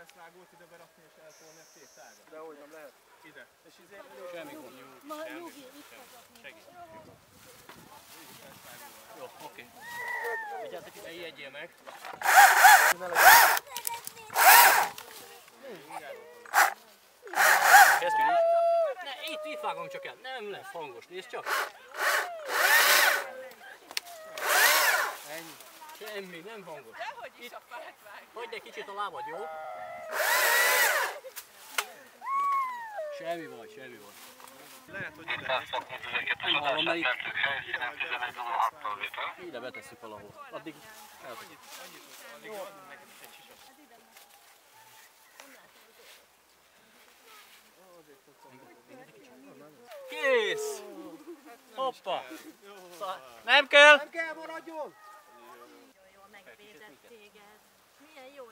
feszlágót ide berakni és eltolni a két tárgyat. De hogy nem lehet? Ide. És ezért semmi gond. Nyugi, itt hozok. Segít. Jó, oké. Vigyázzatok ide, ijedjél meg. Kezdjük is. Ne, itt vágom csak el. Nem lesz hangos, nézd csak. Ennyi. Semmi, nem hangos. Dehogy is a fát vág. Hagyd egy kicsit a lábad, jó? Semmi baj, semmi baj. Lehet, hogy ide betesszük. Ide betesszük valahol. Addig elfogy. Jó, adunk neked is egy sisat. Kész! Hoppa! Nem kell! Nem kell, maradjon! Jól megvédett téged. Milyen jó